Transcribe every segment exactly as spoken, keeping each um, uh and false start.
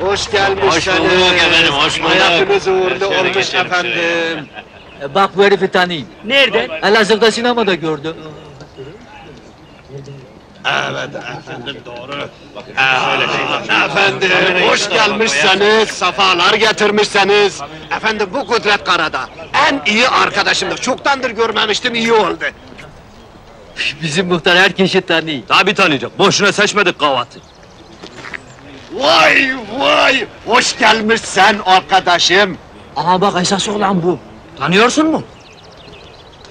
Hoş gelmişsiniz. Hoş bulduk efendim, hoş bulduk. Hayatınız uğurlu olmuş efendim. Bak bu herifi tanıyayım. Nereden? Elazığ'da sinemada gördüm. Evet efendim, doğru. Efendim, hoş gelmişseniz, safalar getirmişseniz. Efendim bu Kudret Karada, en iyi arkadaşımdır. Çoktandır görmemiştim, iyi oldu. Bizim muhtar herkesi tanıyor. Tabii tanıyacak, boşuna seçmedik kavatı. Vay vay! Hoş gelmişsen arkadaşım! Aha bak esas olan bu! Tanıyorsun mu?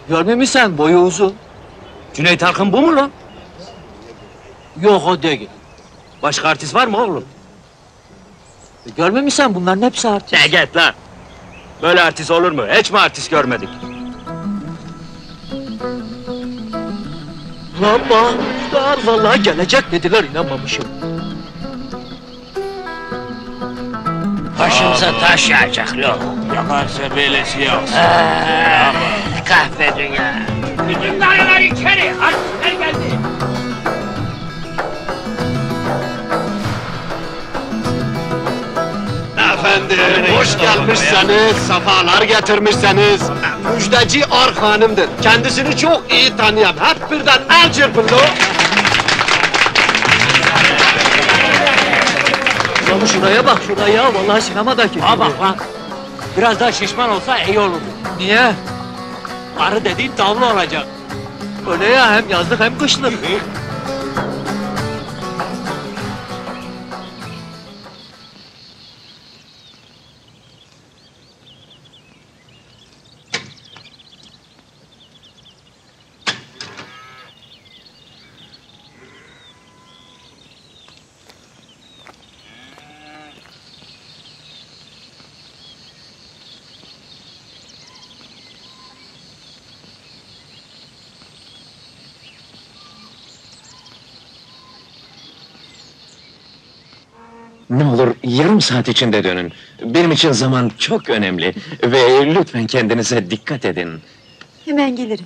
Görmemişsen boyu uzun. Cüneyt Arkın bu mu lan? Yok o değil. Başka artist var mı oğlum? E, görmemişsen bunların hepsi artist. Ne git lan! Böyle artist olur mu? Hiç mi artist görmedik? Lan Mahmut Ağa gelecek dediler, inanmamışım. Başımıza taş yağacak yok. Yaparsa böylesi yok. Kahve dünya. Bütün dayılar içeri, artistler geldi. Efendim, hoş gelmişseniz, safalar getirmişseniz. Müjdeci Ar hanımdır. Kendisini çok iyi tanıyan, hep birden el çırpındı o. Oğlum şuraya bak, şuraya vallahi sinemadaki. Ha bak bak, biraz daha şişman olsa iyi olurdu. Niye? Arı dediğin tavla olacak. Öyle ya, hem yazlık hem kışlık. Ne olur yarım saat içinde dönün. Benim için zaman çok önemli ve lütfen kendinize dikkat edin. Hemen gelirim.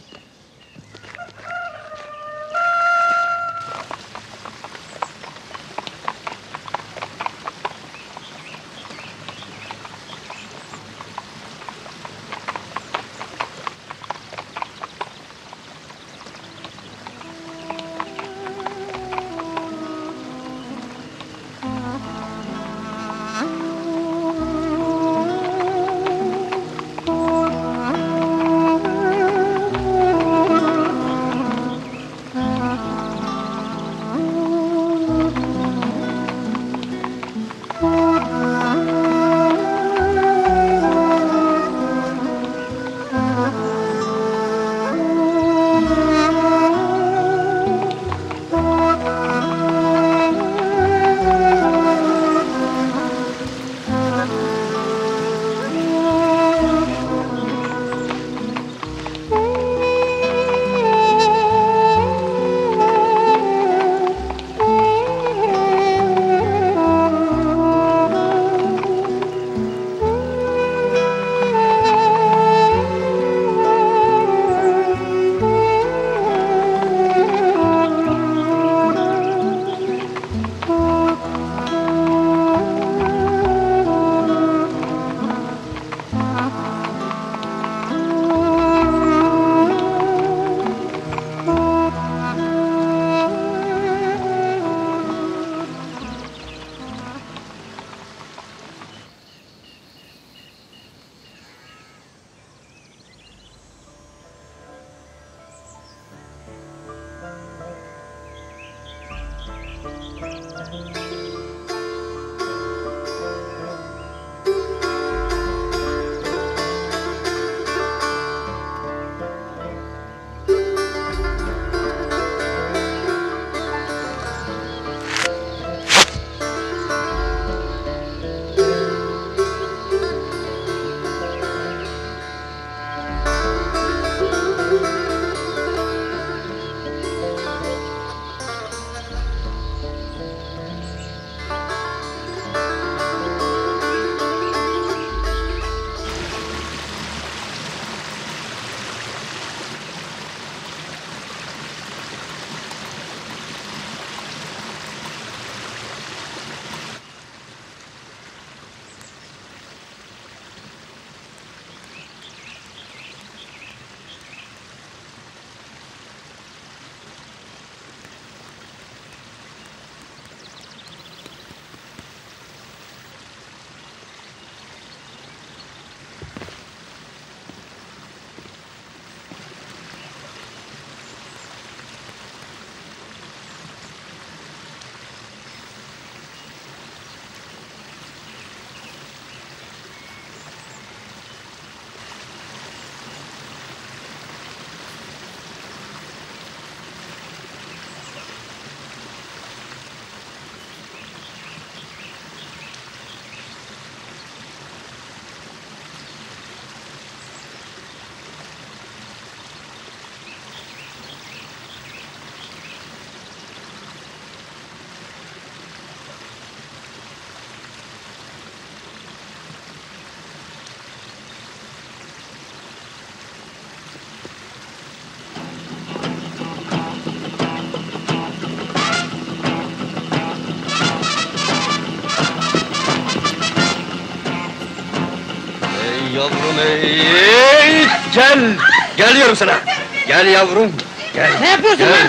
Ey, gel! Geliyorum sana! Gel yavrum, gel! Ne yapıyorsun gel. Lan?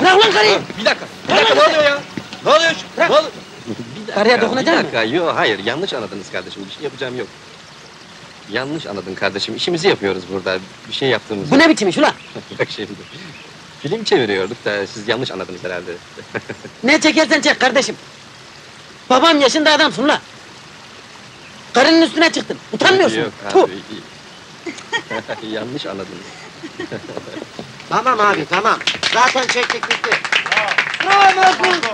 Bırak lan karıyı! Bir dakika, bir dakika, ne oluyor ya? Ne oluyor? Ne oluyor? Karıya dokunacak mısın? Bir dakika, yok, hayır, yanlış anladınız kardeşim, bir şey yapacağım yok. Yanlış anladın kardeşim, işimizi yapıyoruz burada, bir şey yaptığımız... Bu ne biçim iş ulan? Bak şimdi, film çeviriyorduk da siz yanlış anladınız herhalde. Ne çekersen çek kardeşim! Babam yaşında adamsın ulan! Karının üstüne çıktın, utanmıyorsun! Yok abi, yanlış anladınız. Tamam abi, tamam! Zaten çektik bitti! Bravo! Bravo!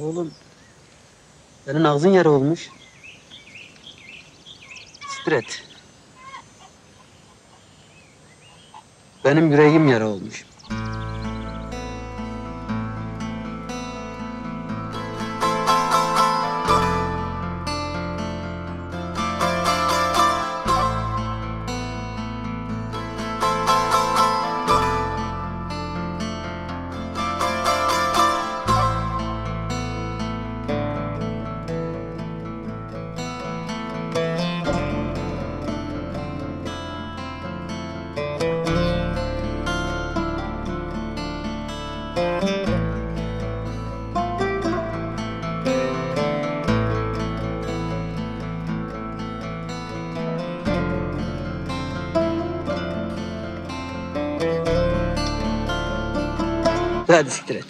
Oğlum, senin ağzın yara olmuş. Stret. Benim yüreğim yara olmuş. Hadi siktir et.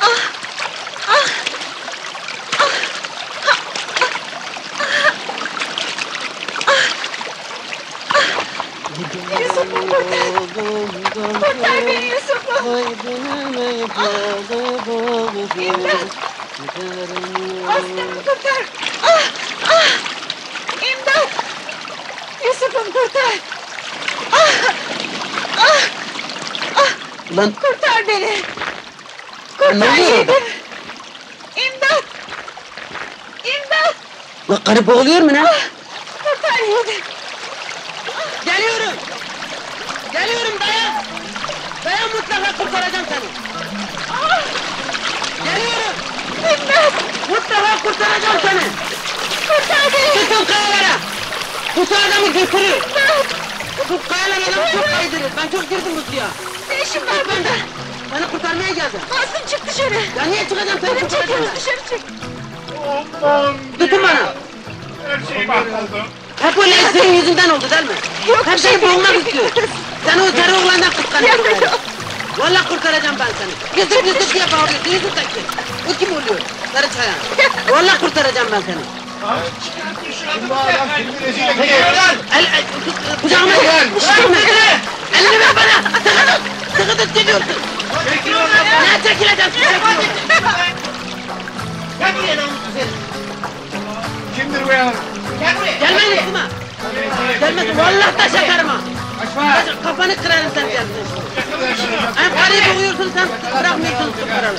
Ah, ah, ah, ah, ah, ah. Yusuf'u kurtar. Kurtar beni Yusuf'u. Ah, İmdat. Aslanım kurtar. Ah, ah. İmdat. Yusuf'u kurtar. Lan. Kurtar beni! Kurtar yedim! İmdat! İmdat! Lan karı boğuluyor mu ne? Ah, kurtar yedim! Ah. Geliyorum! Geliyorum dayan! Dayan mutlaka kurtaracağım seni! Ah. Geliyorum! İmdat! Mutlaka kurtaracağım seni! Kurtar beni! Tutun kayalara! Tut adamı götürür! İmdat! Tut kayalara adamı çok kaydırır! Ben çok girdim bu suya! İşim var burada. Beni kurtarmaya geldin. Mazlum çık dışarı. Ya niye çıkacağım? Beni çekiyoruz dışarı çık. Aman tutun bana. Her şey mahvoldu. Hep o lezzetin yüzünden oldu değil mi? Yok. Her şey boğulmak istiyor. Sen o sarı oğlandan kıskanıyorsun. Vallahi kurtaracağım ben seni. Yusuf Yusuf diye bağırıyorsun. Yusuf da kim? O kim oluyor? Sarı çayan. Vallahi kurtaracağım ben seni. Kim bu adam? Kimin rezil ediyor? Kucağıma gel. Kucağıma gel. Elini ver bana. Sakın tut. Sıkı tut geliyorsun! Ne çekileceğim? Gel buraya lan bu güzel! Kimdir bu ya? Gel buraya! Gelmez misin ha? Gelmez, vallahi taş atarım ha! Kafanı kırarım sen geldin! Hem karıyı boğuyorsun, sen bırakmıyorsun sıfıralı!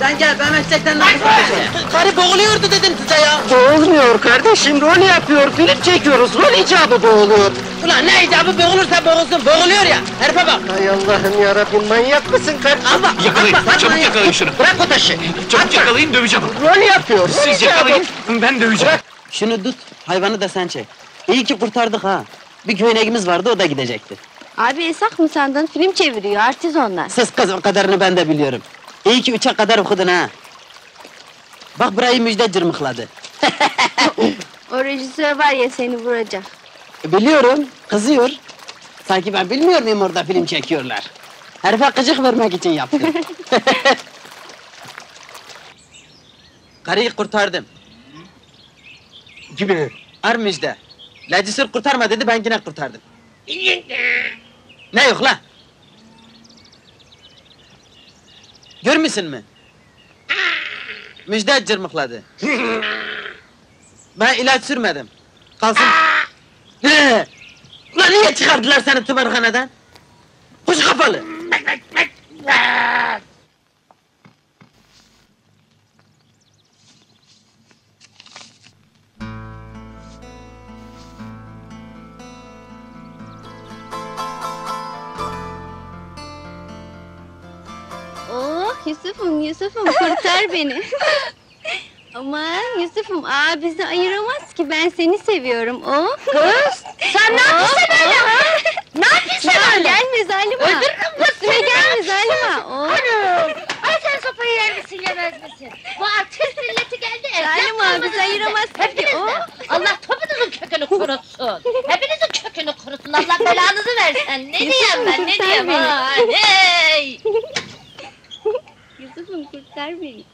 Sen gel, ben meslekten nasıl konuşayım? Karı boğuluyordu dedim size ya! Boğulmuyor kardeşim, rol yapıyor, film çekiyoruz, rol icabı boğuluyor! Ulan ne icabı boğulursa boğulsun, boğuluyor ya! Herife bak! Hay Allah'ım yarabbim, manyak mısın kardeşim? Al bak, yakalayın, al bak, çabuk manyak. Yakalayın şunu! Bırak o taşı! Çabuk at yakalayın, bak. Döveceğim! Rol yapıyor, siz rol yakalayın, yapalım. Ben döveceğim! Bırak. Şunu tut, hayvanı da sen çek! İyi ki kurtardık ha! Bir köynekimiz vardı, o da gidecekti! Abi esak mı sandın? Film çeviriyor, artist onlar! Sus kız, o kadarını ben de biliyorum! İyi ki üçe kadar okudun ha! Bak burayı Müjde cırmıkladı! O rejisör var ya, seni vuracak! Biliyorum, kızıyor! Sanki ben bilmiyor muyum orada film çekiyorlar? Herife gıcık vermek için yaptım! Karıyı kurtardım! Kimi? Ar Müjde! Rejisör kurtarma dedi, ben yine kurtardım! Ne yok la? Görmüşsün mü? Müjde cırmıkladı. Ben ilaç sürmedim. Kalsın... Ne? Ulan niye çıkardılar seni tımarhaneden? Kuş kapalı! Oh Yusuf'um, Yusuf'um kurtar beni! Aman Yusuf'um, aa bizi ayıramaz ki, ben seni seviyorum, oh! Kız! Sen ne yapıyorsun öyle? Ne yapıyorsun öyle? Gelme Zalima! Öldürürüm kız seni! Gelme Zalima! Hanım! Ay sen sopayı yer misin, yemez misin? Bu artist milleti geldi, evlat kalmadı! Bizi ayıramaz ki, oh! Allah topunuzun kökünü kurutsun! Hepinizin kökünü kurutsun, Allah belanızı versin! Ne diyeyim ben, ne diyeyim? Hey! Yusuf'um kurtar beni!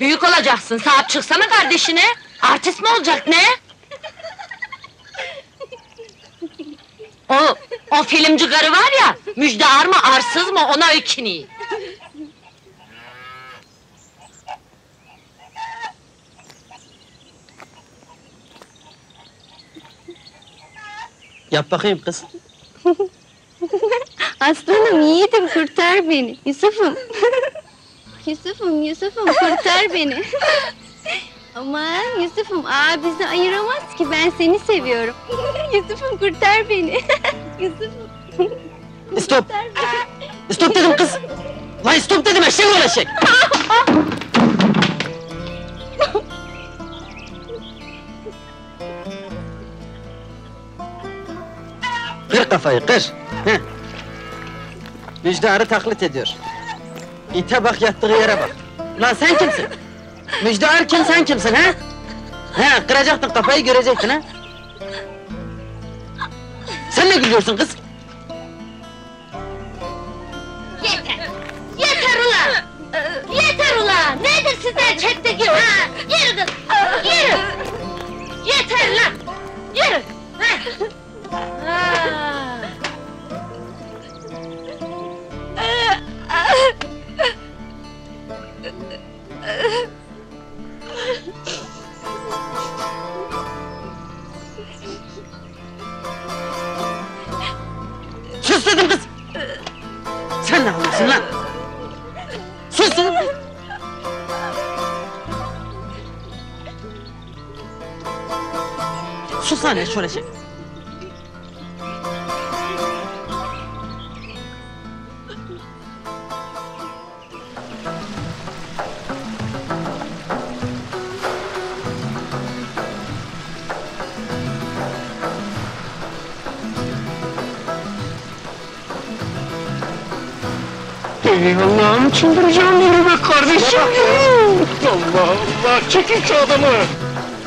Büyük olacaksın, sahip çıksana kardeşine! Artist mi olacak, ne? O, o filmci karı var ya, Müjde Ar mı, arsız mı, ona ökini! Yap bakayım kız! Aslanım, yiğidim, kurtar beni! Yusuf'um! Yusuf'um, Yusuf'um kurtar beni! Aman Yusuf'um, aa bizi ayıramaz ki, ben seni seviyorum! Yusuf'um kurtar beni! Yusuf'um! Stop! Beni. Stop dedim kız! Lan stop dedim, eşek ol eşek! Kır kafayı, kır! Heh. Müjde Ar'ı taklit ediyor! İte bak, yattığı yere bak! Lan sen kimsin? Müjde Ar kim, sen kimsin ha? He, kıracaktın kafayı, görecektin ha? Sen ne gülüyorsun kız? Yeter! Yeter ulan! Yeter ulan! Nedir sizden çektiğim ha? Yürü kız! Yürü! Yeter lan! Yürü! Sus dedim kız! Sen ne alıyorsun lan? Sus dedim! Sus lan, şöyle şey! Allah'ım, çıldıracağım yeri be kardeşim! Allah Allah, çekin şu adamı!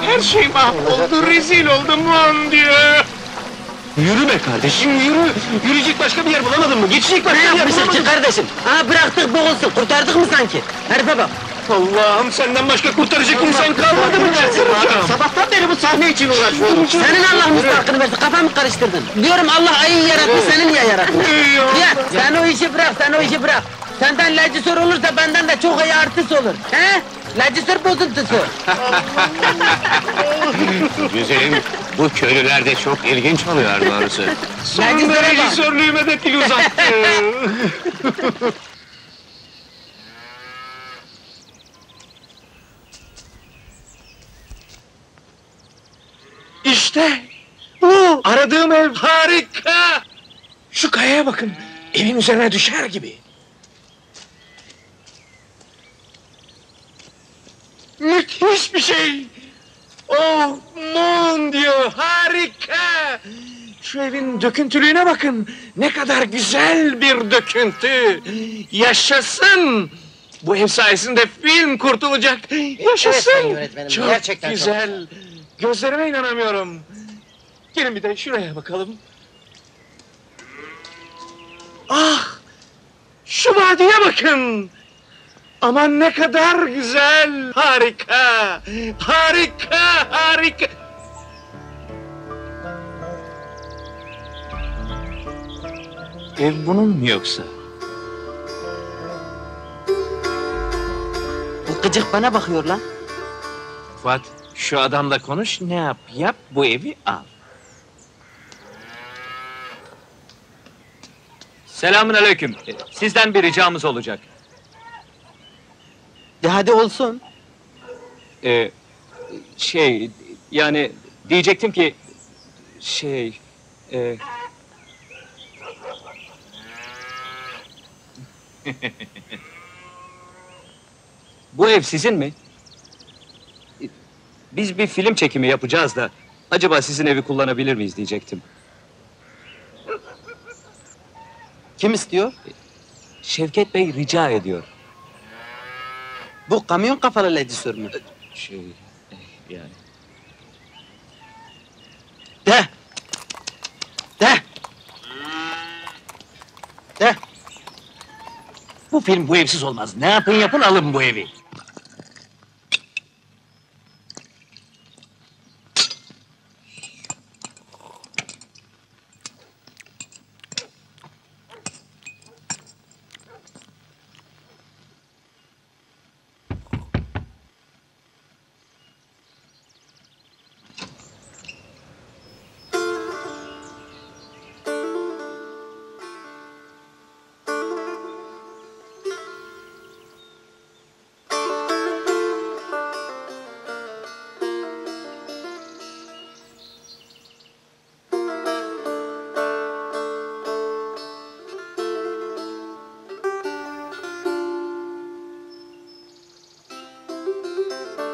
Her şey mahvoldu, rezil oldum lan diye! Yürü be kardeşim, yürü! Yürüyecek başka bir yer bulamadın mı? Geçecek başka bir yer bulamadın mı? Kardeşim, ha bıraktık boğulsun, kurtardık mı sanki? Herife bak! Allah'ım, senden başka kurtaracak insan kalmadı mı dersin? Sabahtan beri bu sahne için uğraşıyorum! Senin Allah'ımızın hakkını versin, kafamı karıştırdın! Diyorum Allah ayıyı yarattı, seni niye yarattı? Ya, sen o işi bırak, sen o işi bırak! Senden lacısör olursa benden de çok iyi artist olur, he? Lacısör bozuntusu! Güzelim, bu köylüler de çok ilginç oluyor doğrusu. Sonunda lacısörlüğüme de dil uzattı! İşte! Bu! Aradığım ev harika! Şu kayaya bakın, evin üzerine düşer gibi! Müthiş bir şey! Oh, mon diyor, harika! Şu evin döküntülüğüne bakın! Ne kadar güzel bir döküntü! Yaşasın! Bu ev sayesinde film kurtulacak! Yaşasın! Evet, çok gerçekten güzel! Çok güzel. Gözlerime inanamıyorum! Gelin bir de şuraya bakalım! Ah! Şu vadiye bakın! Aman ne kadar güzel! Harika! Harika! Harika! Ev bunun mu yoksa? Bu Gıcık bana bakıyor lan. Fuat, şu adamla konuş, ne yap yap, bu evi al. Selamünaleyküm. Sizden bir ricamız olacak. De hadi olsun. Ee, şey, yani diyecektim ki... Şey... E... Bu ev sizin mi? Biz bir film çekimi yapacağız da... Acaba sizin evi kullanabilir miyiz diyecektim. Kim istiyor? Şevket Bey rica ediyor. Bu kamyon kafalı editör mü? Şey... Yani... De! De! De! Bu film bu evsiz olmaz. Ne yapın yapın alın bu evi.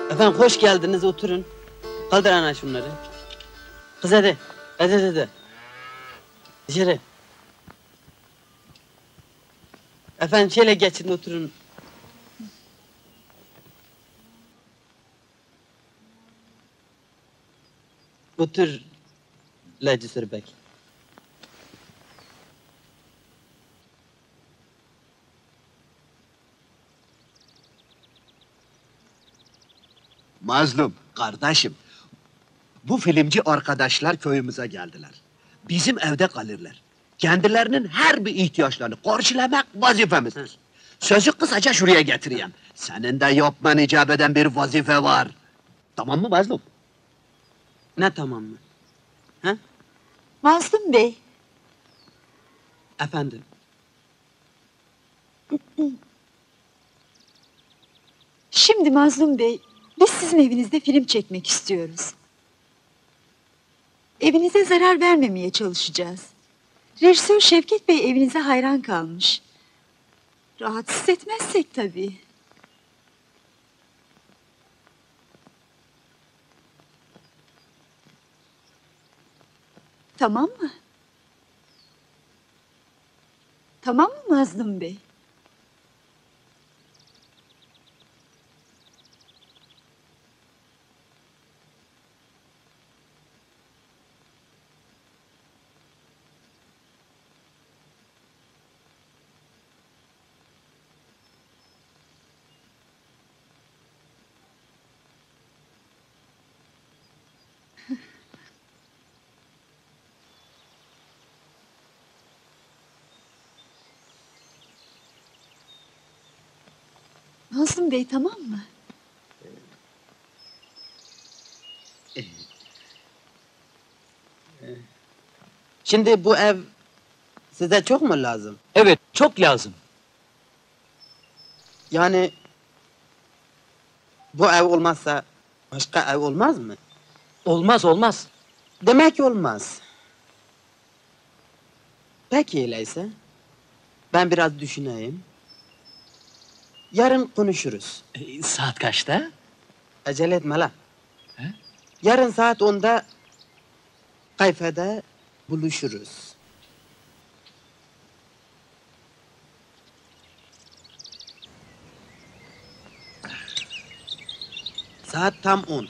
Efendim hoş geldiniz, oturun. Kaldır ana şunları. Kız hadi, hadi hadi hadi. İçeri. Efendim şöyle geçin, oturun. Otur, Leyla Zürbek. Mazlum, kardeşim, bu filmci arkadaşlar köyümüze geldiler. Bizim evde kalırlar. Kendilerinin her bir ihtiyaçlarını karşılamak vazifemizdir. Hı. Sözü kısaca şuraya getireyim. Senin de yapman icap eden bir vazife var. Tamam mı Mazlum? Ne tamam mı? Ha? Mazlum Bey. Efendim? Şimdi Mazlum Bey, biz sizin evinizde film çekmek istiyoruz. Evinize zarar vermemeye çalışacağız. Rejisör Şevket Bey evinize hayran kalmış. Rahatsız etmezsek tabii. Tamam mı? Tamam mı Mazlum Bey? Hasan Bey, tamam mı? Şimdi bu ev size çok mu lazım? Evet, çok lazım. Yani bu ev olmazsa başka ev olmaz mı? Olmaz, olmaz. Demek olmaz. Peki öyleyse, ben biraz düşüneyim. Yarın konuşuruz. E, saat kaçta? Acele etme la. He? Yarın saat onda kayfede buluşuruz. Saat tam on.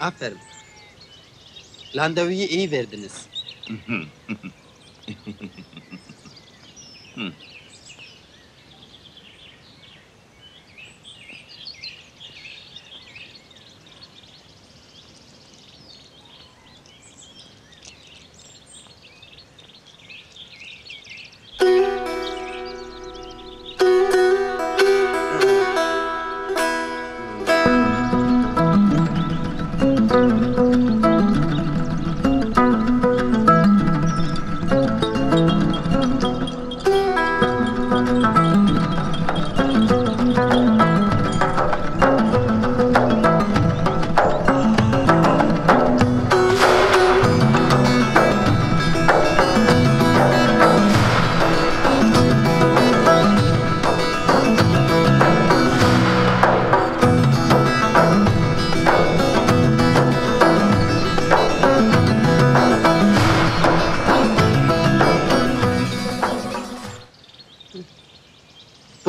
Aferin. Randevuyu iyi verdiniz.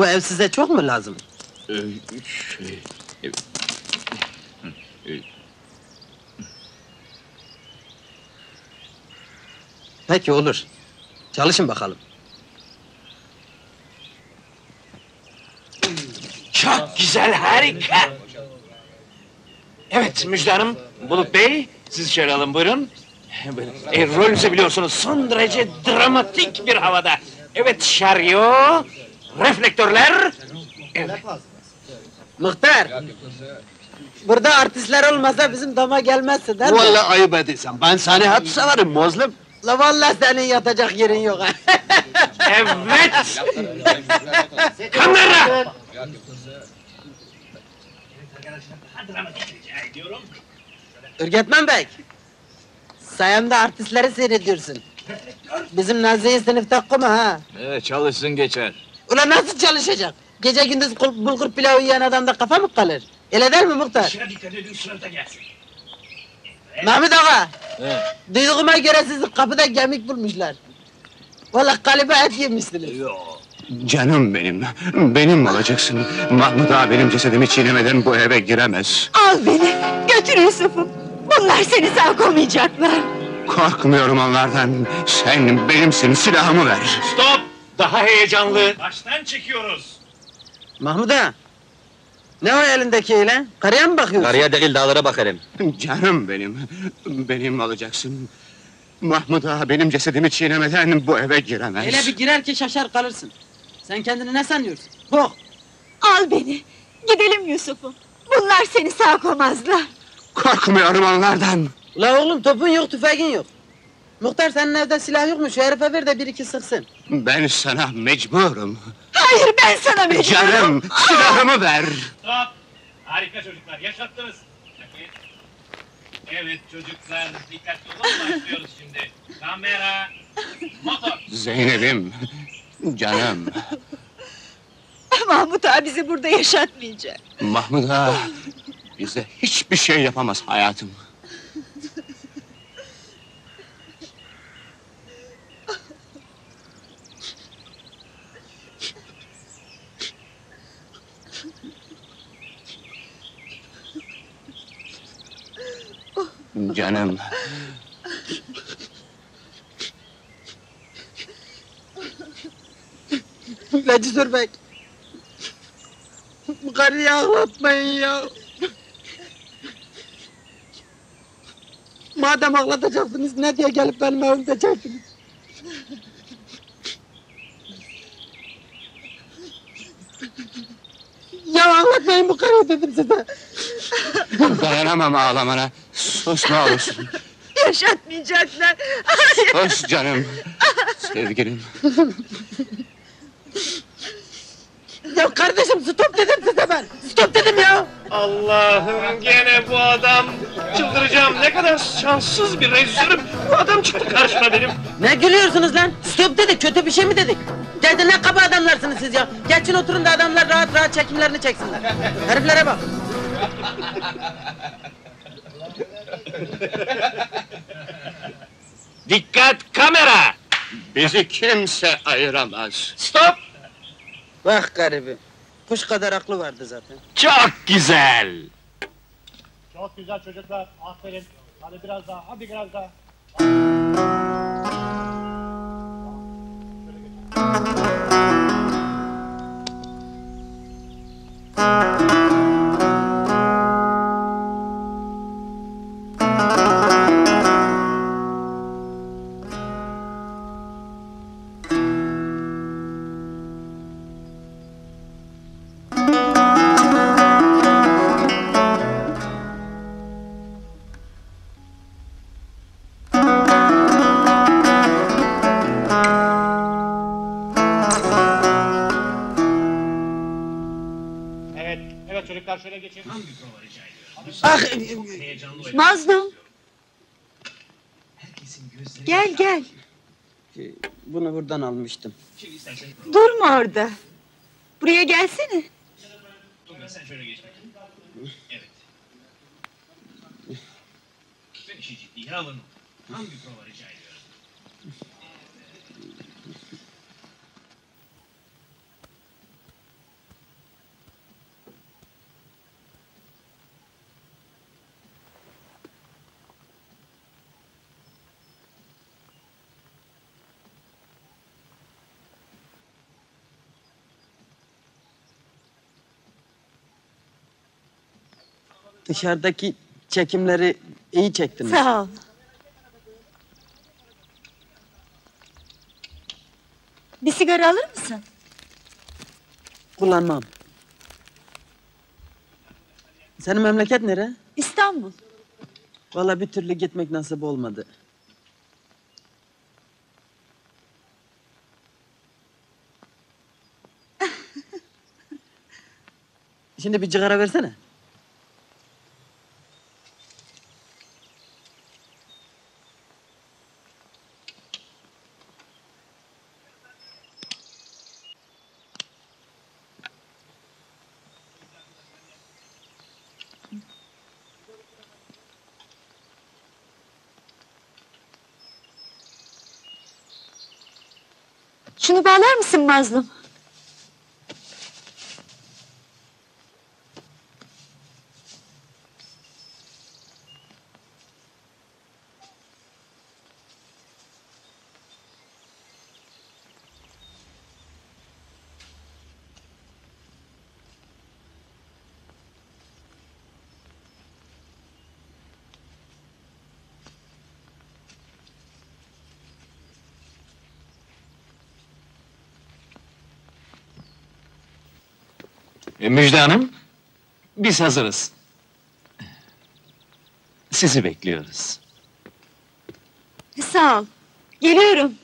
Bu ev size çok mu lazım? Ee, şey... Peki olur. Çalışın bakalım. Çok güzel, harika! Evet Müjde Hanım, Bulut Bey, siz içeri alın, buyurun. E, rolünüzü biliyorsunuz, son derece dramatik bir havada. Evet, şaryo, reflektörler... Evet. Muhtar! Burada artistler olmasa bizim dama gelmezsin, değil mi? Vallahi ayıp ediyorsan, ben seni hep severim Mazlum. La vallahi senin yatacak yerin yok ha! Evet! Kamera! Ürgetmen Bey! Sayemde artistleri seyrediyorsun. Bizim Nazlı'yı sınıfta kuma ha! Evet, çalışsın geçer. Ulan nasıl çalışacak? Gece gündüz bulgur pilavı yiyen adamda kafa mı kalır? Öyle değil mi muhtar? Şuna dikkat edin, sınıfta gelsin. Mahmut Ağa! He. Duyduğuma göre sizi kapıda kemik bulmuşlar. Vallahi galiba et yemişsiniz. Yo. Canım benim, benim olacaksın. Mahmut Ağa benim cesedimi çiğnemeden bu eve giremez. Al beni, götür Yusuf'um. Bunlar seni sağ koymayacaklar. Korkmuyorum onlardan. Sen benimsin, silahımı ver. Stop! Daha heyecanlı. Baştan çekiyoruz. Mahmut Ağa! Ne o elindeki ile? Karıya mı bakıyorsun? Karıya değil, dağlara bakarım. Canım benim, benim olacaksın. Mahmut Ağa benim cesedimi çiğnemeden bu eve giremez. Öyle bir girer ki şaşar kalırsın. Sen kendini ne sanıyorsun? Bok! Al beni, gidelim Yusuf'um. Bunlar seni sağ koymazlar. Korkmuyorum onlardan. La oğlum, topun yok, tüfeğin yok. Muhtar, senin evde silah yok mu? Şu herife ver de bir iki sıksın. Ben sana mecburum. Hayır, ben sana mecburum! Canım, silahımı Aa! ver! Stop! Harika çocuklar, yaşattınız! Evet çocuklar, dikkatli olun, başlıyoruz şimdi. Kamera, motor! Zeynep'im, canım! Mahmut Ağa bizi burada yaşatmayacak. Mahmut Ağa, bize hiçbir şey yapamaz hayatım. Canım. Leyla Zürbek. Bu karıyı ağlatmayın ya. Madem ağlatacaksınız, ne diye gelip benim evimde çektiniz? Ya ağlatmayın bu karıyı dedim size. Dayanamam ağlamana. Sus ne olursun. Yaşatmayacaklar. Sus canım. Sevgilim. Ya kardeşim stop dedim size ben. Stop dedim ya. Allah'ım gene bu adam. Çıldıracağım, ne kadar şanssız bir rezilüm. Bu adam çıktı karşıma benim. Ne gülüyorsunuz lan? Stop dedik, kötü bir şey mi dedik? Geldi ne kaba adamlarsınız siz ya. Geçin oturun da adamlar rahat rahat çekimlerini çeksinler. Heriflere bak. Dikkat kamera! Bizi kimse ayıramaz. Stop! Bak garibim, kuş kadar aklı vardı zaten. Çok güzel! Çok güzel çocuklar, aferin. Hadi biraz daha, hadi biraz daha. Ah, Mazlum! Gel, gel! Bunu buradan almıştım. Durma orada! Buraya gelsene! dışarıdaki çekimleri iyi çektiniz. Sağ ol. Bir sigara alır mısın? Kullanmam. Senin memleket nere? İstanbul. Vallahi bir türlü gitmek nasip olmadı. Şimdi bir cigara versene. Şunu bağlar mısın Mazlum? Müjde Hanım, biz hazırız. Sizi bekliyoruz. Sağ ol, geliyorum.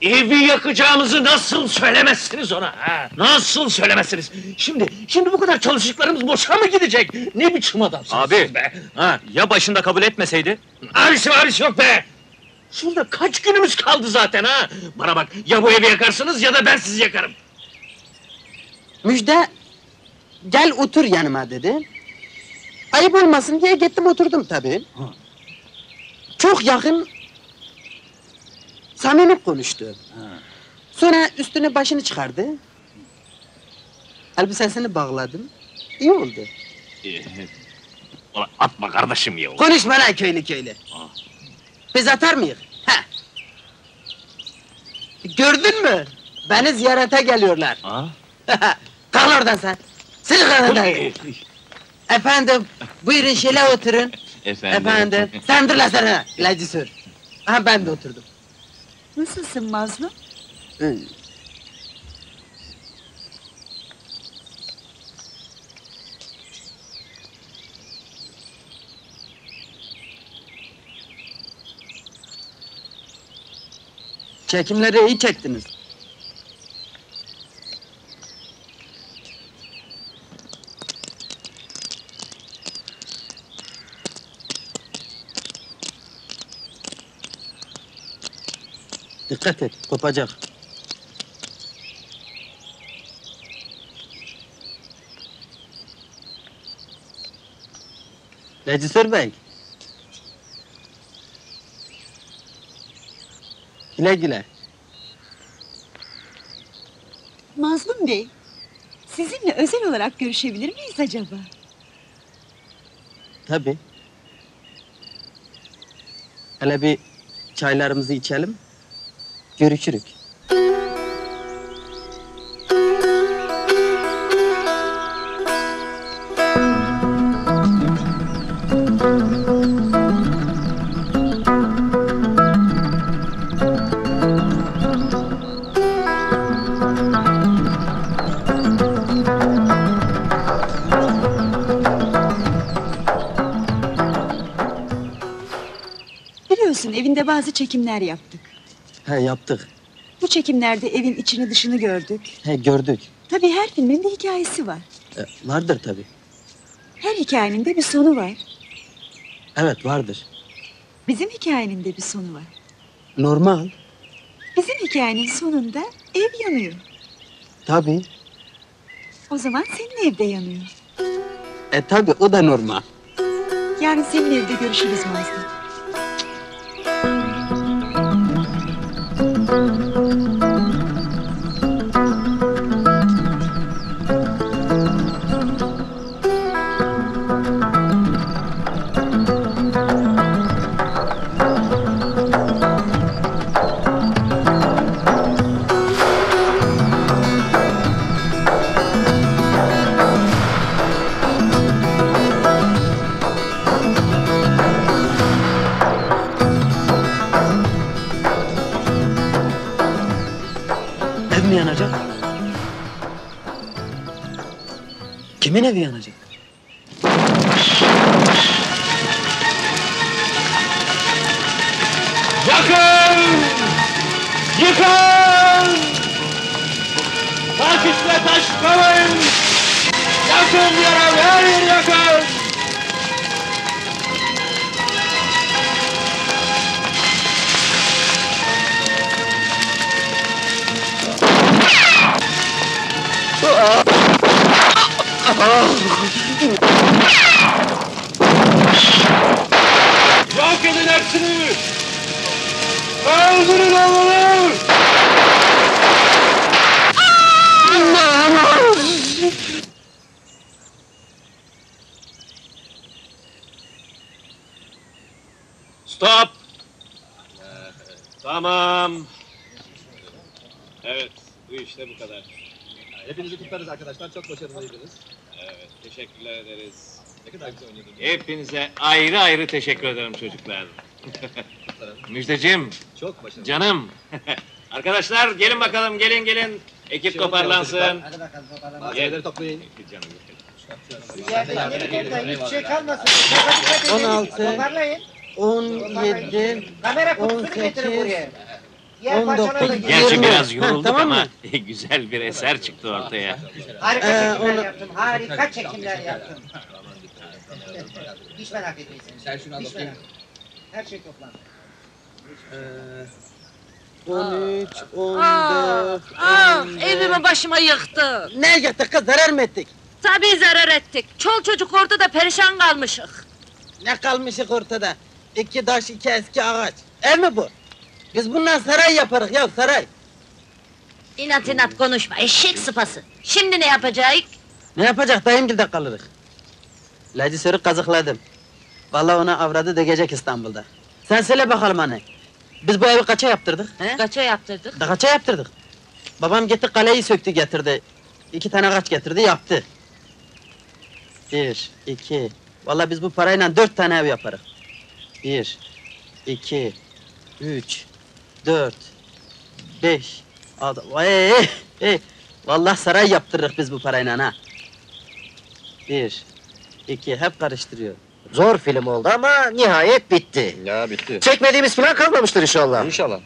Evi yakacağımızı nasıl söylemezsiniz ona, ha? Nasıl söylemezsiniz? Şimdi, şimdi bu kadar çalıştıklarımız boşa mı gidecek? Ne biçim adamsınız abi, siz be? Ha? Ya başında kabul etmeseydi? Abisi abisi yok be! Şurada kaç günümüz kaldı zaten ha? Bana bak, ya bu evi yakarsınız ya da ben sizi yakarım. Müjde, gel otur yanıma dedi. Ayıp olmasın diye gittim oturdum tabii. Ha. Çok yakın... samimi konuştu. Ha. Sonra üstünü başını çıkardı. Elbisesini bağladım. İyi oldu. İyi. Ola atma kardeşim ya. Konuşma lan köylü köylü. Ha. Biz atar mıyız? Ha. Gördün mü? Beni ziyarete geliyorlar. Ha. Kalk oradan sen. Seni kanadayım. Efendim, buyurun şöyle oturun. Efendim. Efendim. Sen dur la sana. İlacı sür. Aha ben de oturdum. Nasılsın Mazlum? Ee, çekimleri iyi çektiniz. Dikkat et, kopacak. Rejisör Bey. Güle güle. Mazlum Bey, sizinle özel olarak görüşebilir miyiz acaba? Tabii. Hele bir çaylarımızı içelim. Görüşürük. Biliyorsun, evinde bazı çekimler yaptık. He, yaptık. Bu çekimlerde evin içini dışını gördük. He, gördük. Tabii her filmin de hikayesi var. E, vardır tabii. Her hikayenin de bir sonu var. Evet, vardır. Bizim hikayenin de bir sonu var. Normal. Bizim hikayenin sonunda ev yanıyor. Tabii. O zaman senin evde yanıyor. E tabi o da normal. Yarın senin evde görüşürüz Mazlum. Kimin evi yanacak? Yakın! Yıkın! Taş üstüne taş koyun! Yakın yaram, her yer yakın! Yok edin hepsini! Öldürün onları! Stop! Tamam! Evet, bu işte bu kadar. Hepinizi kutlarız arkadaşlar, çok başarılıydınız. Evet, teşekkürler ederiz. Ne kadar güzel oynadınız. Hepinize ayrı ayrı teşekkür ederim çocuklar. Müjdeciğim, çok başarılı. Canım. Arkadaşlar gelin bakalım, gelin gelin. Ekip şey toparlansın. Hadi bakalım toparlanın. Malzemeleri toplayın. Canım. on altı, on yedi, on sekiz. on dokuz, gerçi biraz yorulduk ha, tamam ama güzel bir eser çıktı ortaya. Harika ee, çekimler on... yaptın, harika çekimler yaptın. Hiç merak etmeyin. Hiç merak. Her şey toplandı. Ee, on üç, on dört... Aa, aa, evimi başıma yıktı. Ne yıktı kız, zarar mı ettik? Tabii zarar ettik. Çol çocuk ortada perişan kalmışık. Ne kalmışık ortada? İki taş, iki eski ağaç. Ev mi bu? Biz bundan saray yaparız ya, saray! İnat inat konuşma, eşek sıpası! Şimdi ne yapacağız? Ne yapacak, dayımgilde kalırız. Lacı kazıkladım. Vallahi ona avradı dökecek İstanbul'da. Sen söyle bakalım anne, biz bu evi kaça yaptırdık? He? Kaça yaptırdık? Da kaça yaptırdık? Babam gitti kaleyi söktü getirdi. İki tane kaç getirdi, yaptı. Bir, iki... Vallahi biz bu parayla dört tane ev yaparız. Bir, iki... Üç... Dört, beş, altı, ey, ey, ey. Vallahi saray yaptırırız biz bu parayla ha. Bir, iki, hep karıştırıyor. Zor film oldu ama nihayet bitti. Ya bitti. Çekmediğimiz falan kalmamıştır inşallah. İnşallah.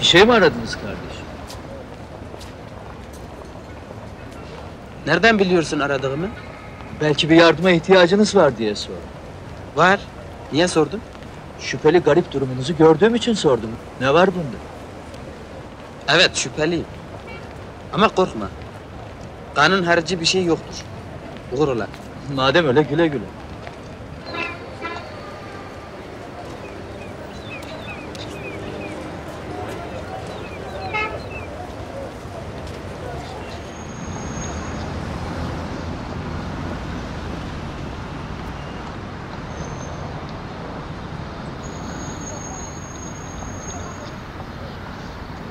Bir şey mi aradınız kardeşim? Nereden biliyorsun aradığımı? Belki bir yardıma ihtiyacınız var diye sordum. Var. Niye sordun? Şüpheli garip durumunuzu gördüğüm için sordum. Ne var bunda? Evet, şüpheliyim. Ama korkma. Kanun harici bir şey yoktur. Uğur ulan. Madem öyle güle güle.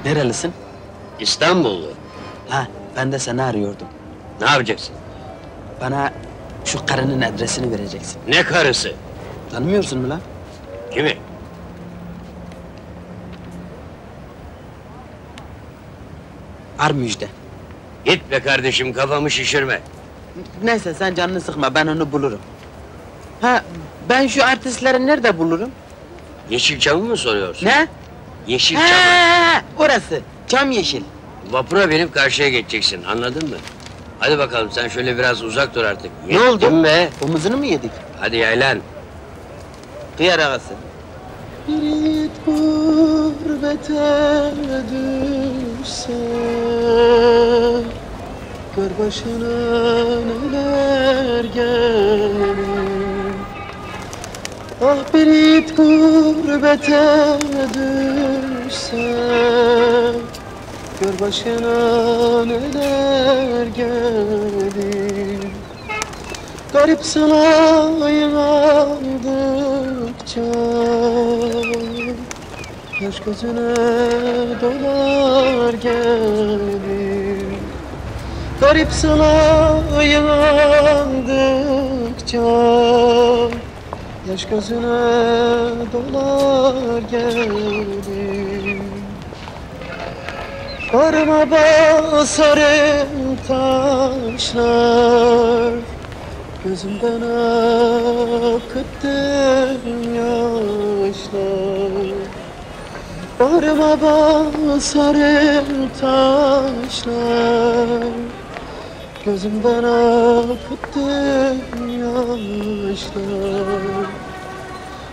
Nerelisin? İstanbullu. Ha, ben de seni arıyordum. Ne yapacaksın? Bana şu karının adresini vereceksin. Ne karısı? Tanımıyorsun mu lan? Kimi? Ar Müjde. Git be kardeşim, kafamı şişirme. Neyse, sen canını sıkma, ben onu bulurum. Ha, ben şu artistleri nerede bulurum? Yeşilçam'ı mı soruyorsun? Ne? Yeşilçam'ı. Orası, cam yeşil. Vapura binip karşıya geçeceksin, anladın mı? Hadi bakalım, sen şöyle biraz uzak dur artık. Ne oldu be? Omuzunu mu yedik? Hadi yaylan. Kıyar ağası. Bir gurbete düşsen, gör başına neler gelir. Ah bir it gurbete düşsen, gör başına neler gelir. Garip sana inandıkça, yaş gözüne dolar gelir. Garip sana inandıkça, yaş gözüne dolar geldi. Karma basarım taşlar, gözümden akıttım yaşlar. Karma basarım taşlar, gözümden akıttım yaşlar.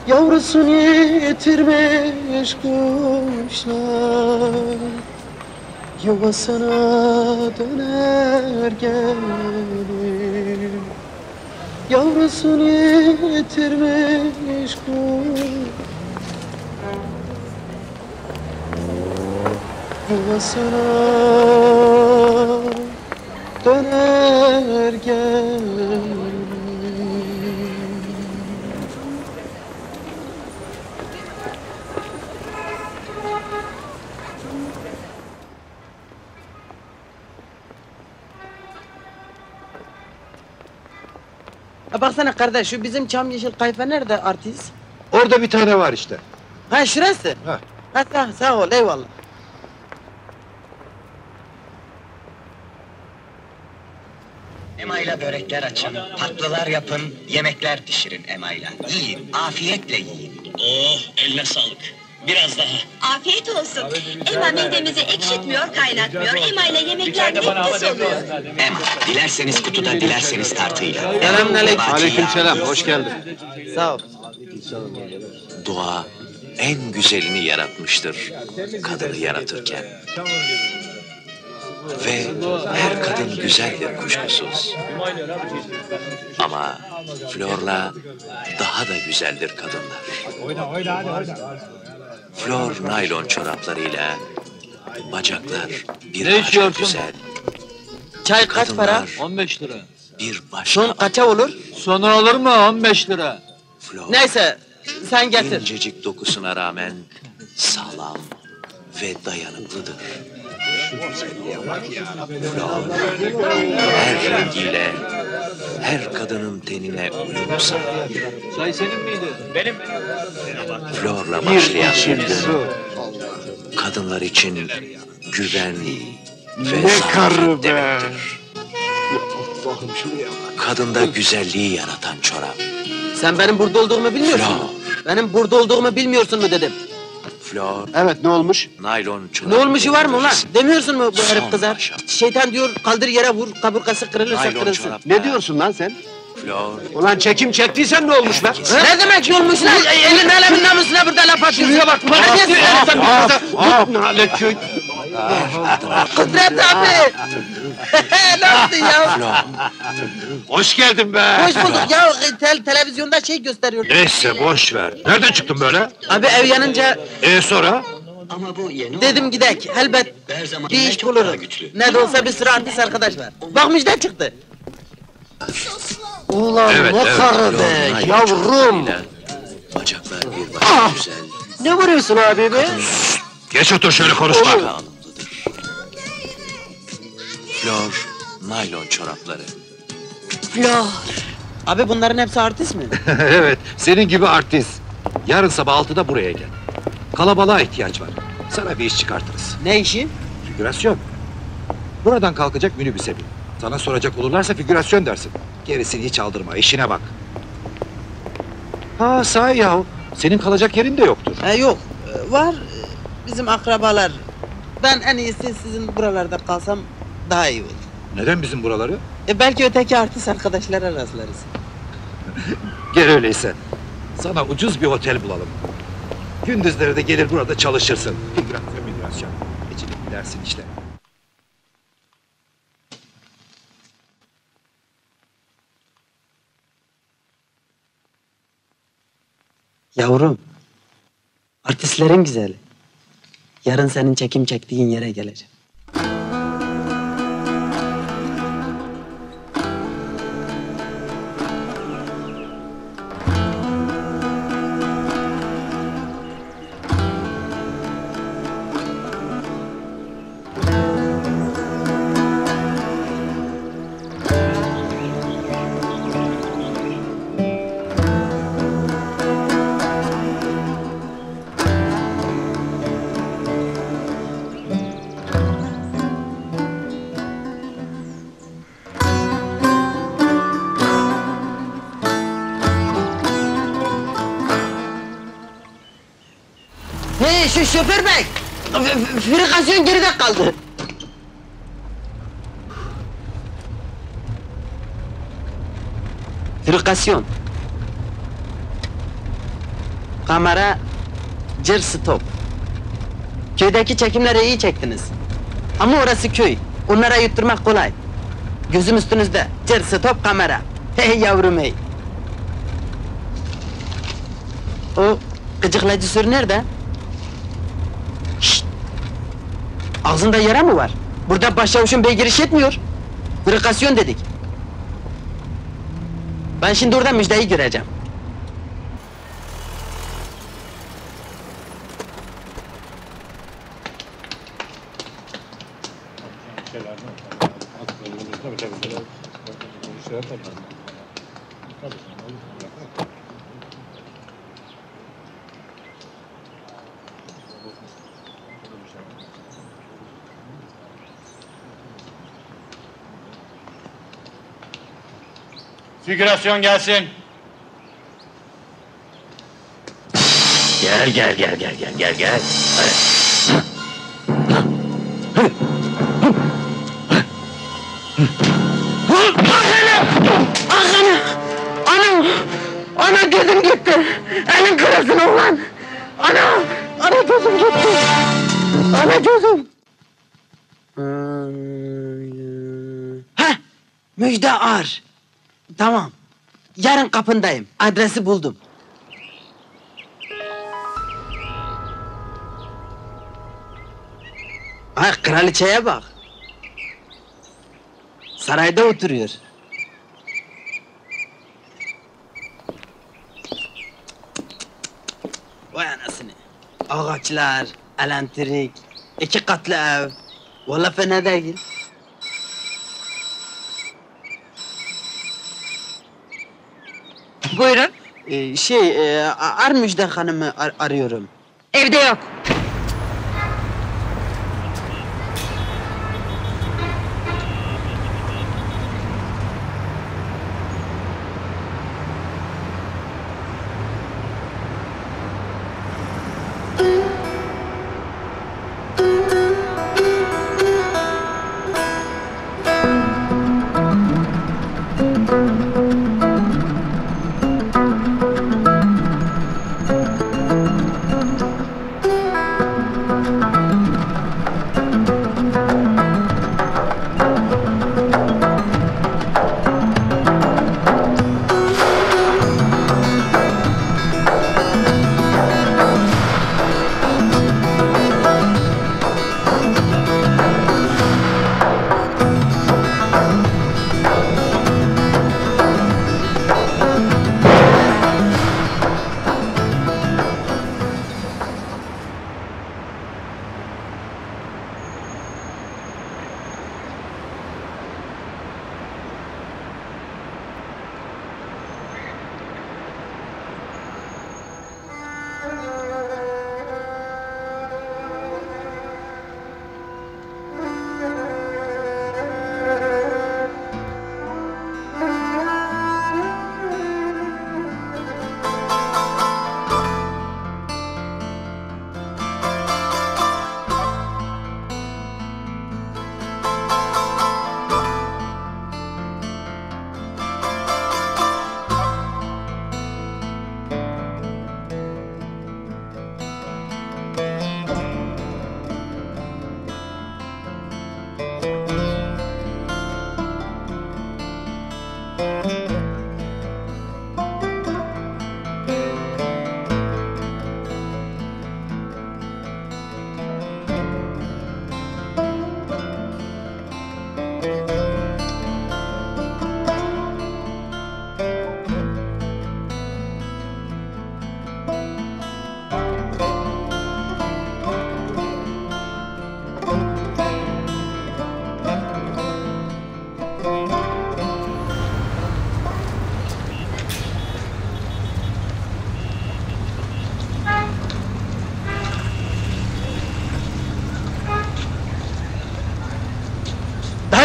Yavrusunu yitirmiş kuşlar, yuvasına döner gelir. Yavrusunu yitirmiş kuşlar, yuvasına döner gelir. Baksana kardeş, şu bizim çam yeşil kayfa nerede artist? Orada bir tane var işte. Ha şurası? Ha. Ha sağ, sağ ol, eyvallah. Emayla börekler açın, tatlılar yapın, yemekler pişirin emayla. Yiyin, afiyetle yiyin. Oh, eline sağlık. Biraz daha. Afiyet olsun. Ema midemizi ekşitmiyor, kaynatmıyor. Ema ile yemekler nefis oluyor. Ema, dilerseniz kutuda, dilerseniz tartıyla. Selamünaleyküm. Aleykümselam, hoş geldin. Sağ ol. Dua en güzelini yaratmıştır, kadını yaratırken. Ve her kadın güzeldir kuşkusuz. Ama Flor'la daha da güzeldir kadınlar. Flor naylon çoraplarıyla, bacaklar bir başka güzel. Çay kaç kadınlar para? on beş lira. Bir başka. Son kaça olur? Sonu olur mu? on beş lira. Flor, neyse sen getir. İncecik dokusuna rağmen sağlam ve dayanıklıdır. Flor, her rengiyle, her kadının tenine uyum sağlar. Say senin miydi? Benim. Flor'la başlayan gün, kadınlar için güven ve sağlık demektir. Kadında güzelliği yaratan çorap. Sen benim burada olduğumu bilmiyorsun mu? Benim burada olduğumu bilmiyorsun mu dedim. Flor. Evet, ne olmuş? Naylon çorap. Ne olmuşu var mı ulan? Demiyorsun mu bu herif kızar? Şeytan diyor, kaldır yere vur, kaburgası kırılırsa kırılsın. Ne diyorsun lan sen? Flor. Ulan çekim çektiysen ne olmuş lan? Ne demek ne olmuş lan? Elin alemin namusuna burada laf atıyorsun. Şuraya bak, bana diyorsun heriften bir kıza. Hop, nalet köy. Kudret abi! Nasılsın ya? Hoş geldin be! Hoş bulduk ya, tel, televizyonda şey gösteriyor. Neyse boş ver. Nereden çıktın böyle? Abi ev yanınca... Ee sonra? Ama bu yeni dedim gidek, elbet bir iş bulurum. Ne de olsa bir sıra artist arkadaş var. Bak Müjde çıktı. Ulan evet, ne karı be yavrum! Bacaklar bir başka güzel. Ne vuruyorsun abi be? Geç otur şöyle konuşma. Flor, naylon çorapları. Flor! Abi bunların hepsi artist mi? Evet, senin gibi artist. Yarın sabah altıda buraya gel. Kalabalığa ihtiyaç var. Sana bir iş çıkartırız. Ne işi? Figürasyon. Buradan kalkacak minibüse bin. Sana soracak olurlarsa figürasyon dersin. Gerisini hiç aldırma, işine bak. Ha sahi yahu, senin kalacak yerin de yoktur. He yok, var bizim akrabalar. Ben en iyisi sizin buralarda kalsam daha iyi olur. Neden bizim buraları? E belki öteki artist arkadaşlara rastlarız. Gel öyleyse. Sana ucuz bir otel bulalım. Gündüzleri de gelir burada çalışırsın. Figürasyon, figürasyon. Geçinip gidersin işte. Yavrum, artistlerin güzeli. Yarın senin çekim çektiğin yere geleceğim. Şu şoför bey, frikasyon geride kaldı. Frikasyon. Kamera, cır stop. Köydeki çekimleri iyi çektiniz. Ama orası köy, onlara yutturmak kolay. Gözüm üstünüzde, cır stop kamera. Hey yavrum hey! O gıcıklacısör nerede? Şşt! Ağzında yara mı var? Burada başçavuşun bey giriş etmiyor. Vrikasyon dedik. Ben şimdi orada Müjde'yi göreceğim. Figürasyon gelsin. Gel gel gel gel gel gel gel. Ana gözüm gitti. Elin kırılsın ulan. Ana, ana gözüm gitti. Ana gözüm. Heh, Müjde Ar. Tamam. Yarın kapındayım. Adresi buldum. Ay kraliçeye bak. Sarayda oturuyor. Vay anasını. Ağaçlar, elentrik, iki katlı ev. Valla fena değil. Buyurun. Ee, şey, e, Ar Müjde Hanım'ı ar arıyorum. Evde yok.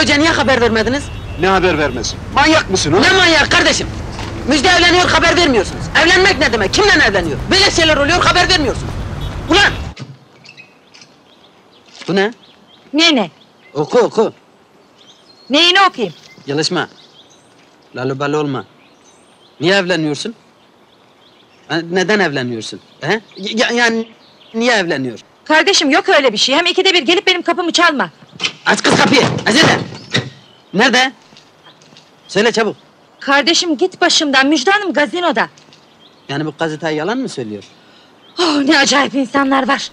Önce niye haber vermediniz? Ne haber vermesi? Manyak mısın oğlum? Ne manyak kardeşim? Müjde evleniyor, haber vermiyorsunuz. Evlenmek ne demek? Kimle evleniyor? Böyle şeyler oluyor, haber vermiyorsunuz. Ulan! Bu ne? Ne ne? Oku oku. Neyini okuyayım? Yalışma. Lalubalı olma. Niye evleniyorsun? Neden evleniyorsun? He? Yani niye evleniyor? Kardeşim yok öyle bir şey. Hem ikide bir gelip benim kapımı çalma. Aç kız kapıyı. Azide. Nerede? Söyle çabuk. Kardeşim git başımdan. Müjde Hanım gazinoda. Yani bu gazete yalan mı söylüyor? Oh, ne acayip insanlar var.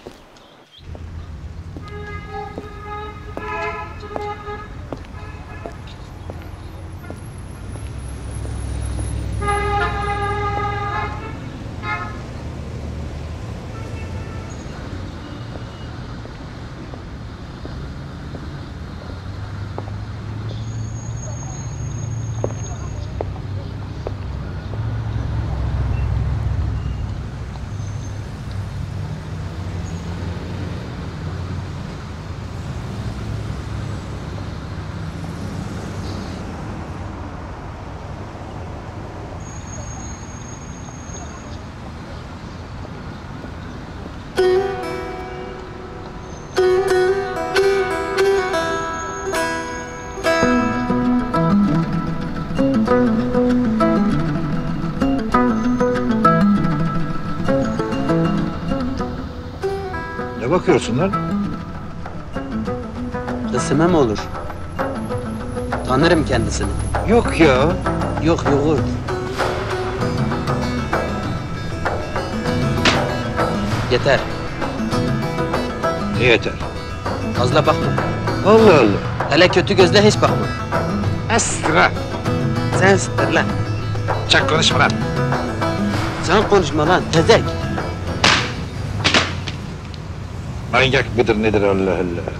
Bakıyorsun lan. Kısime mi olur? Tanırım kendisini. Yok ya. Yok yoğurt. Yeter. Ne yeter? Fazla bakma. Allah Allah. Hele kötü gözle hiç bakma. Esra. Sen sıtır lan. Çak konuşma lan. Sen konuşma lan tezek. Manyak mıdır nedir Allah Allah?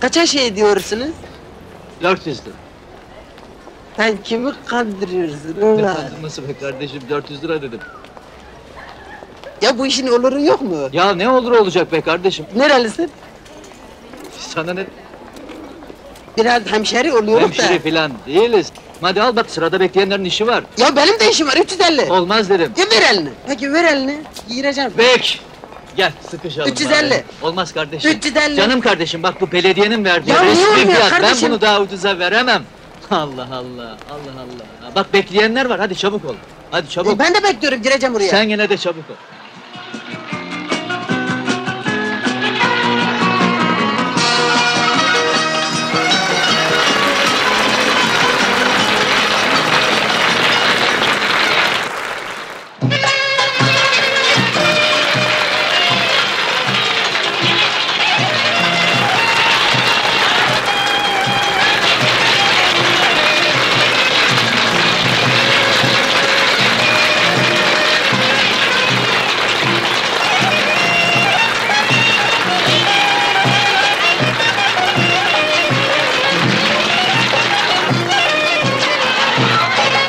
Kaça şey diyorsunuz? dört yüz lira. Sen kimi kandırıyorsun ulan? Ne kandırması be kardeşim, dört yüz lira dedim. Ya bu işin oluru yok mu? Ya ne olur olacak be kardeşim? Nerelisin? Sana ne? Biraz hemşeri oluyoruz hemşeri da. Hemşeri filan değiliz. Hadi al bak, sırada bekleyenlerin işi var. Ya benim de işim var, üç yüz elli. Olmaz dedim. Ya ver elini. Peki ver elini, gireceğim. Bek! Gel sıkışalım. üç yüz elli. Bari. Olmaz kardeşim. üç yüz elli. Canım kardeşim bak bu belediyenin verdiği resmi fiyat. Ben bunu daha ucuza veremem. Allah Allah. Allah Allah. Bak bekleyenler var. Hadi çabuk ol. Hadi çabuk. E, ben de bekliyorum. Gireceğim buraya. Sen yine de çabuk ol.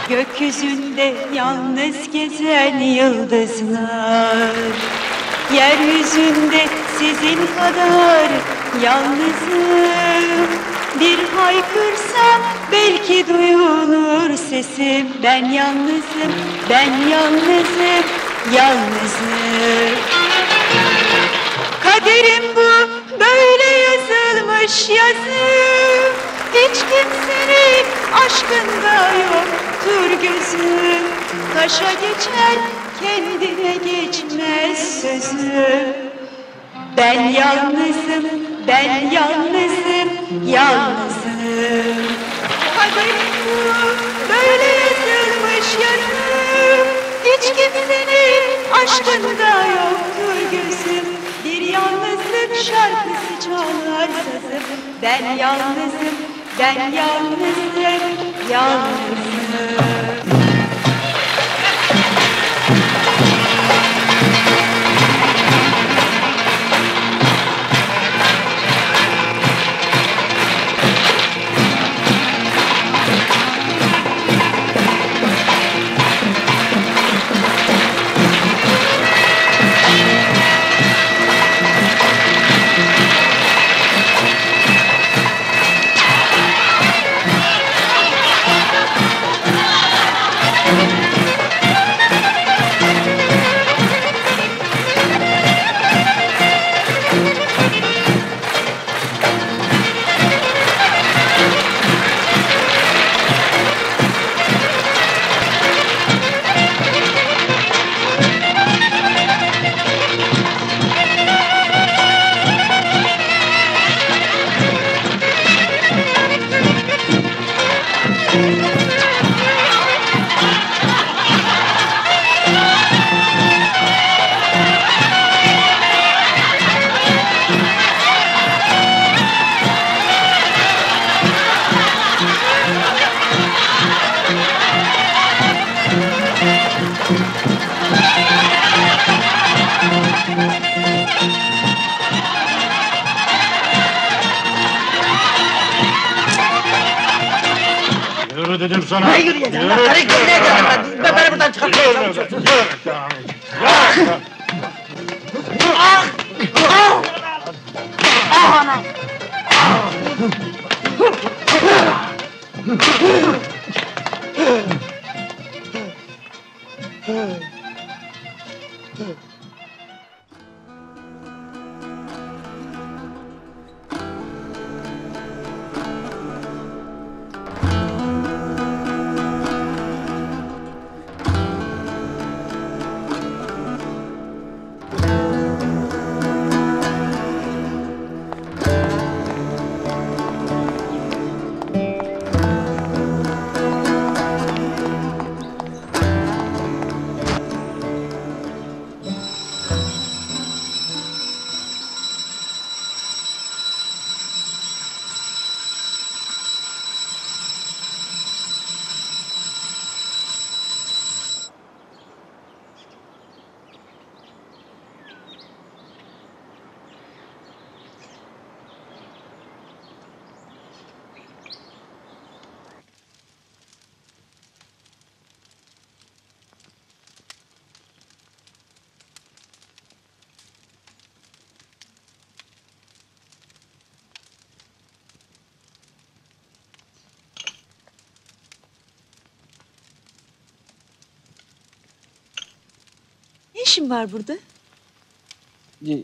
Gökyüzünde yalnız gezen yıldızlar, yeryüzünde sizin kadar yalnızım. Bir haykırsam belki duyulur sesim. Ben yalnızım, ben yalnızım, yalnızım. Kaderim bu, böyle yazılmış yazım. Hiç kimsenin aşkında yoktur gözüm. Taşa geçer, kendine geçmez sözüm. Ben yalnızım, ben yalnızım, yalnızım. Kaderim bu, böyle yazılmış yazım. Hiç kimsenin aşkında yoktur gözüm. Bir yalnızlık şarkısı çalar sözüm. Ben yalnızım. Ben yalnızım, yalnızım. Yürü dedim sana! Ne yürüyeceğim lan? Karı geriye gelin lan! Beni buradan çıkartmayın! Yürü! Yürü! Ah! Ah! Ah anam! Ne işin var burada? Ne?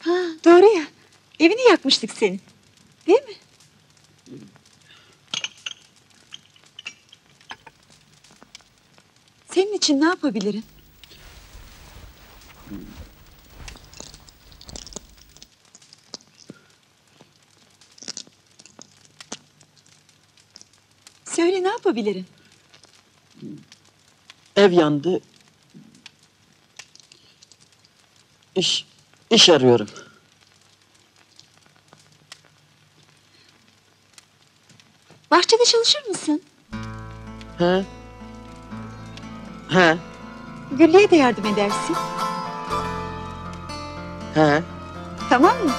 Ha, doğru ya. Evini yakmıştık senin. Değil mi? Senin için ne yapabilirim? Söyle, ne yapabilirim? Ev yandı. İş, iş arıyorum. Bahçede çalışır mısın? He. He. Güllü'ye de yardım edersin. He. Tamam mı?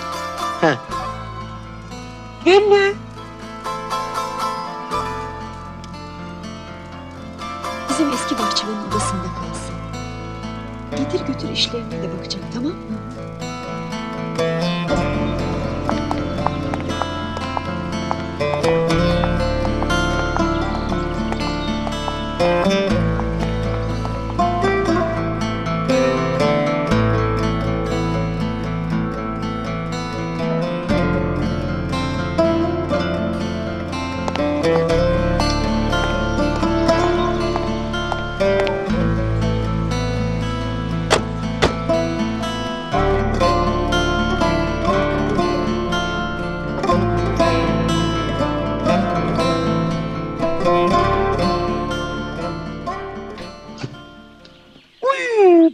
He. Güllü. Bizim eski bahçıvanın odasında kalsın. Getir götür işlerine de bakacak, tamam mı?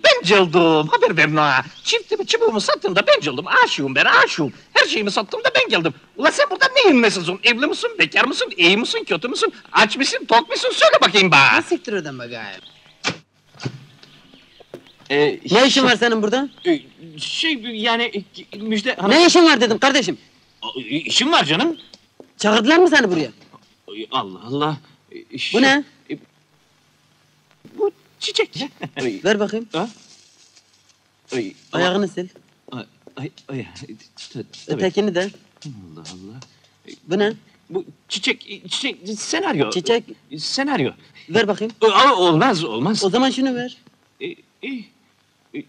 Bencildim, haber verin ha! Çiftimi, çubuğumu sattım da bencildim, aşığım ben, aşığım! Her şeyimi sattım da ben geldim! Ulan sen burada neyin nesisin? Evli misin, bekar mısın, iyi misin, kötü müsün, aç mısın, tok musun? Söyle bakayım bana! Ne siktir öden be gayet? Ee, ne işin var senin burada? Şey, yani Müjde Hanım... Ne işin var dedim kardeşim? İşim var canım! Çağırdılar mı seni buraya? Allah Allah! Bu ne? Bu çiçek! Ver bakayım! Ay, ayağını sil. Ay, ay, ay. Ötekini de. Allah Allah. Bu ne? Bu çiçek, çiçek, senaryo. Çiçek. Senaryo. Ver bakayım. Ama olmaz, olmaz. O zaman şunu ver. E, e,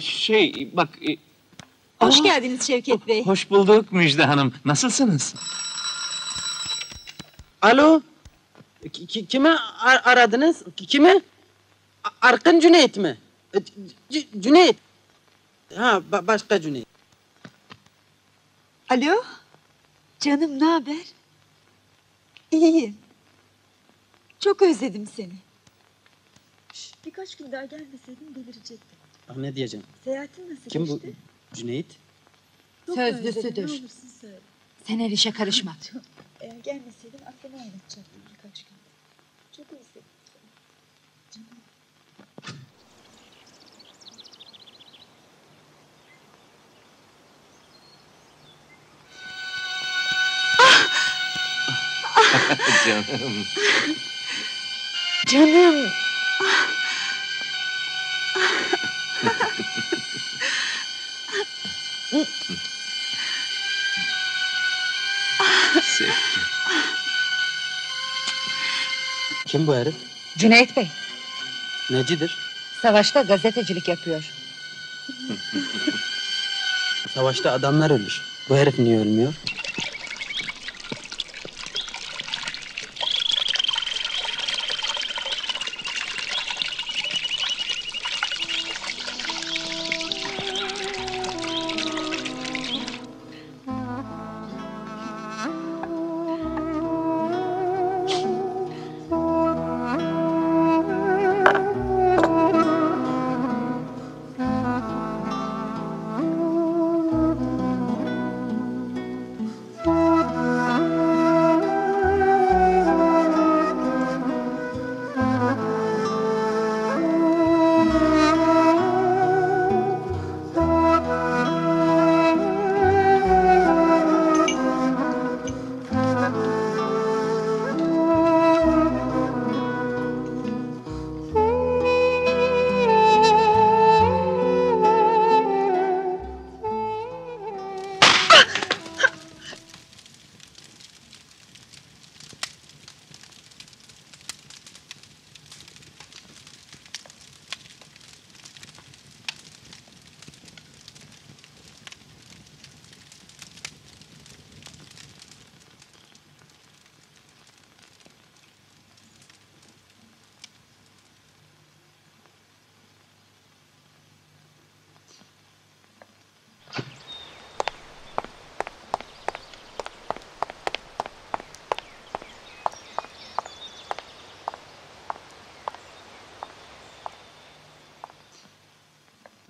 şey, bak... E, hoş aa, geldiniz Şevket Bey. Hoş bulduk Müjde Hanım. Nasılsınız? Alo. K kime ar aradınız? K kime? Arkın Cüneyt mi? C Cüneyt! Ha, ba başka Cüneyt. Alo? Canım, ne haber? İyiyim. Çok özledim seni. Şş, birkaç gün daha gelmeseydin delirecektim. Ah, ne diyeceğim? Seyahatin nasıl kim geçti? Kim bu Cüneyt? Sözlüsüdür. Sen her işe karışma. Eğer gelmeseydin aklını anlatacaktım birkaç gün. Çok özledim seni. Canım. canım. Canım. Sevdim. Kim bu herif? Cüneyt Bey. Necidir? Savaşta gazetecilik yapıyor. Savaşta adamlar ölür. Bu herif niye ölmüyor?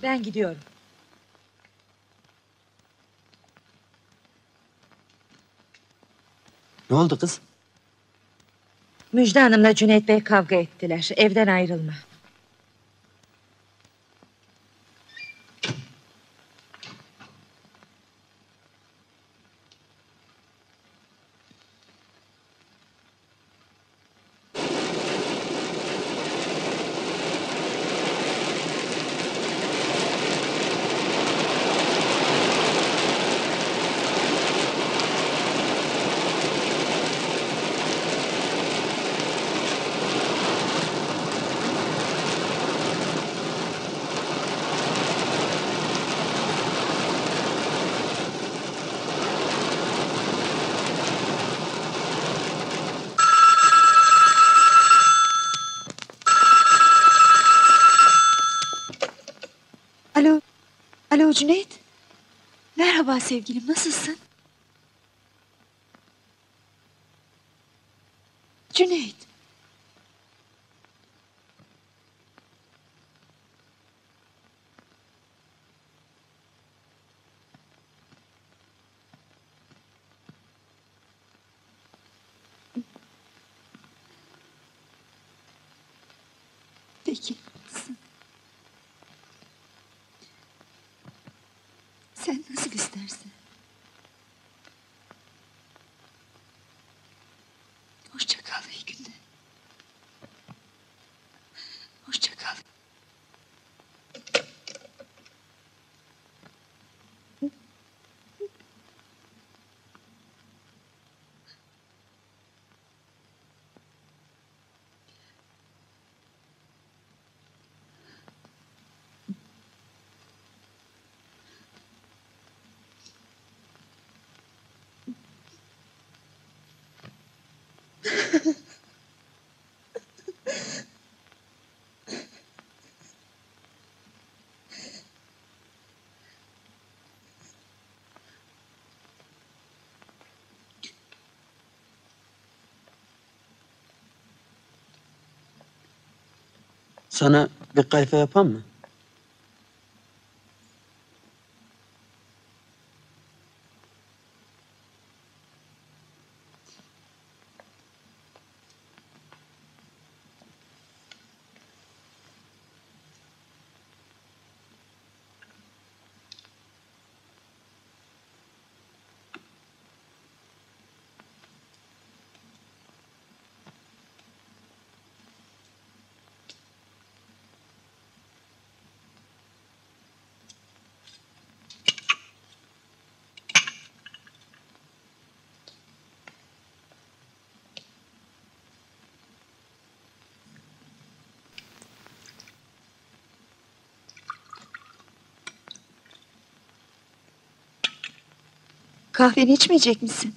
Ben gidiyorum. Ne oldu kız? Müjde Hanım'la Cüneyt Bey kavga ettiler. Evden ayrılma. Cüneyt, merhaba sevgilim, nasılsın? Cüneyt! Peki. Sen nasıl istersen. Hoşça kal, iyi günler. Hoşça kal. Sana bir kayfa yapan mı? Kahveni içmeyecek misin?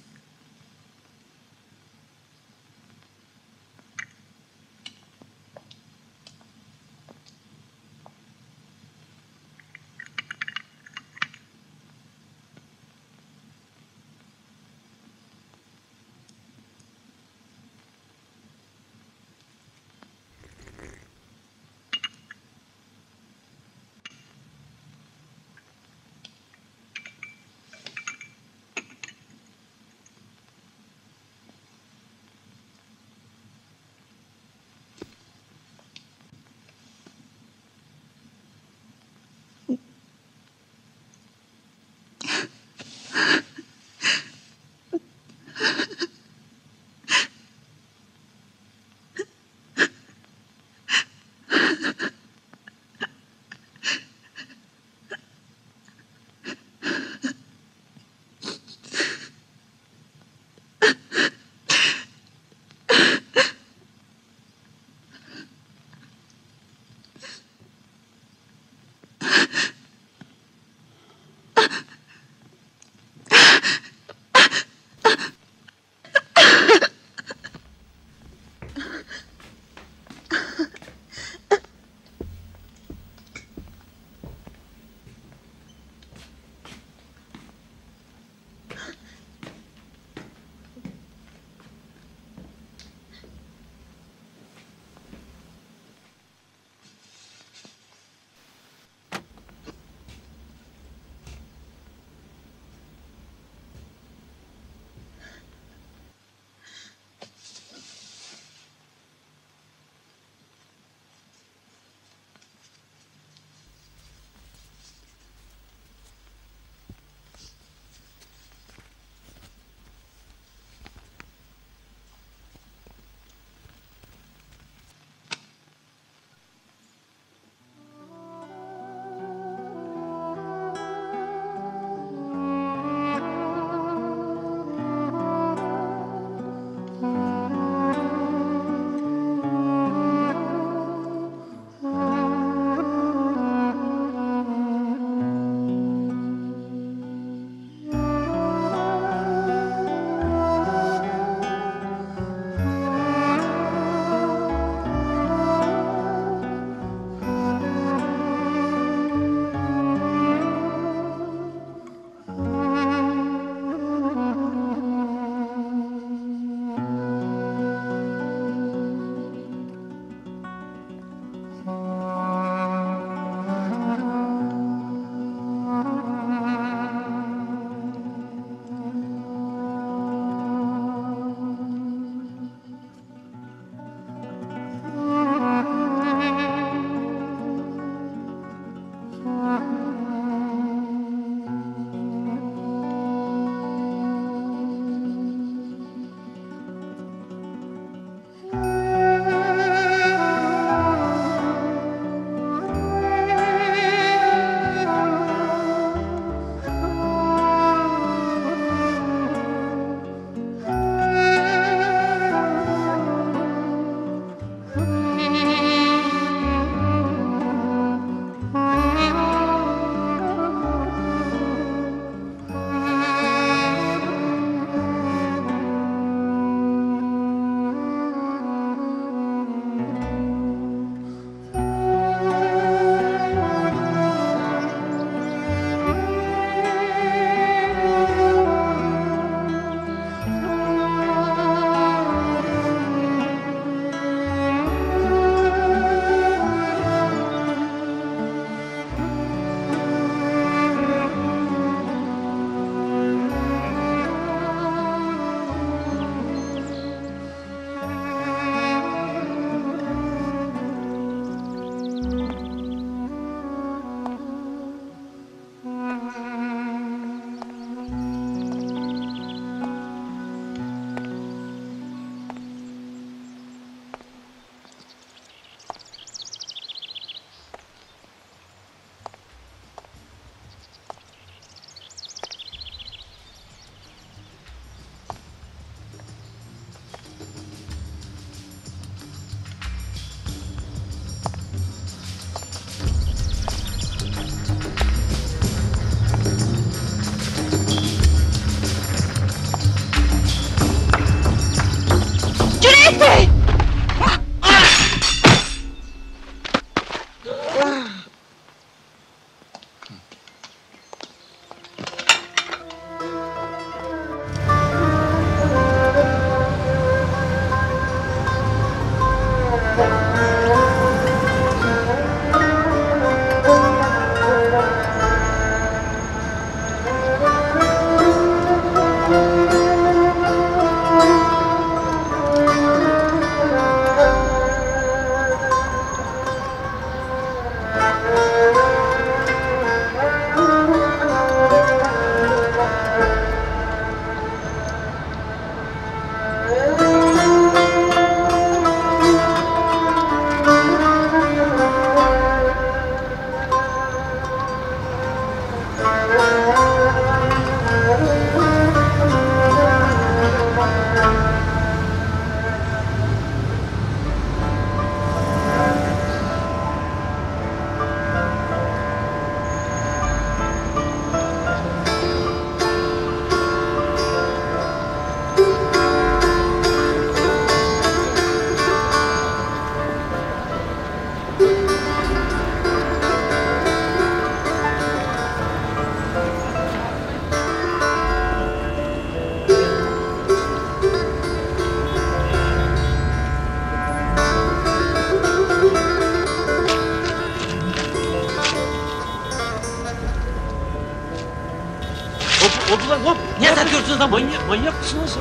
Hop, oldu lan hop! Niye satıyorsunuz lan? Manyak, manyak mısınız?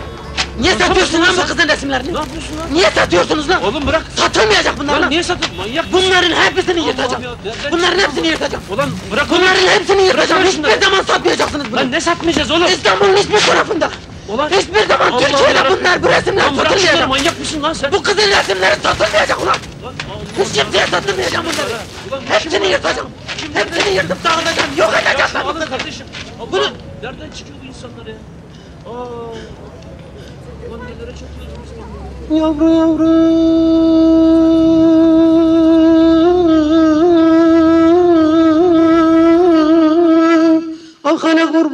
Niye lan satıyorsun lan bu kızın resimlerini? Ne yapıyorsun lan? Niye satıyorsunuz lan? Oğlum bırak! Satılmayacak bunlar lan! Lan niye satın? Manyak! Bunların hepsini Allah yırtacağım! Ya, ben... Bunların hepsini yırtacağım! Ulan bırak! Bunların hepsini yırtacağım! Hiçbir zaman satmayacaksınız bunu! Lan ne satmayacağız oğlum? İstanbul'un hiçbir tarafında! Ulan! Hiçbir zaman Allah Türkiye'de Allah bunlar, bu resimler satılmayacak! Manyak mısın lan sen? Bu kızın resimleri satılmayacak ulan! Hiç kimseye satılmayacağım bunları! Ulan, hepsini yırtacağım! Hepsini yırtıp dağılacağım! Yok edeceğim lan bunları! Bunu! Nereden çıkıyor bu insanlar ya? Yavru yavru ah,